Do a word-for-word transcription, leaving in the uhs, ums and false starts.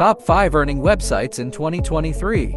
Top five Earning Websites in twenty twenty-three.